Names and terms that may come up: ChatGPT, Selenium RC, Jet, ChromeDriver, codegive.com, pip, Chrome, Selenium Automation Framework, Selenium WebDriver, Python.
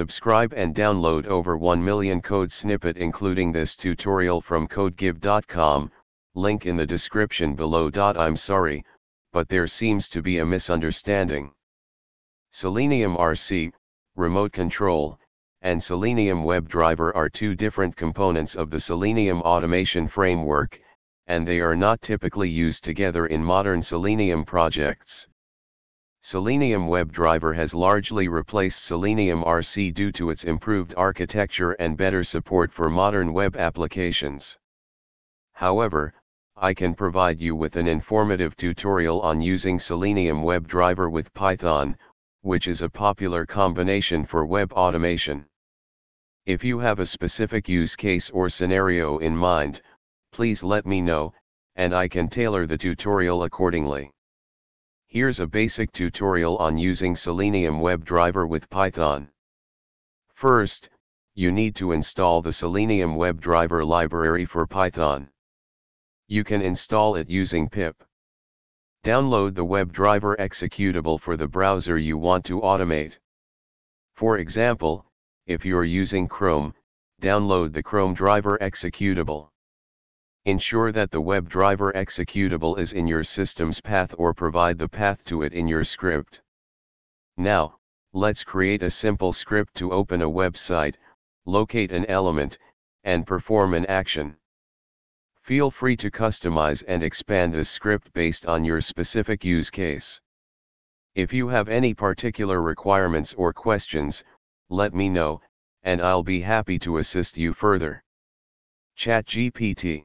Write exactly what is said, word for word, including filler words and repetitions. Subscribe and download over one million code snippet including this tutorial from codegive dot com, link in the description below. I'm sorry, but there seems to be a misunderstanding. Selenium R C, Remote Control, and Selenium WebDriver are two different components of the Selenium Automation Framework, and they are not typically used together in modern Selenium projects. Selenium WebDriver has largely replaced Selenium R C due to its improved architecture and better support for modern web applications. However, I can provide you with an informative tutorial on using Selenium WebDriver with Python, which is a popular combination for web automation. If you have a specific use case or scenario in mind, please let me know, and I can tailor the tutorial accordingly. Here's a basic tutorial on using Selenium WebDriver with Python. First, you need to install the Selenium WebDriver library for Python. You can install it using pip. Download the WebDriver executable for the browser you want to automate. For example, if you're using Chrome, download the ChromeDriver executable. Ensure that the WebDriver executable is in your system's path or provide the path to it in your script. Now, let's create a simple script to open a website, locate an element, and perform an action. Feel free to customize and expand this script based on your specific use case. If you have any particular requirements or questions, let me know, and I'll be happy to assist you further. ChatGPT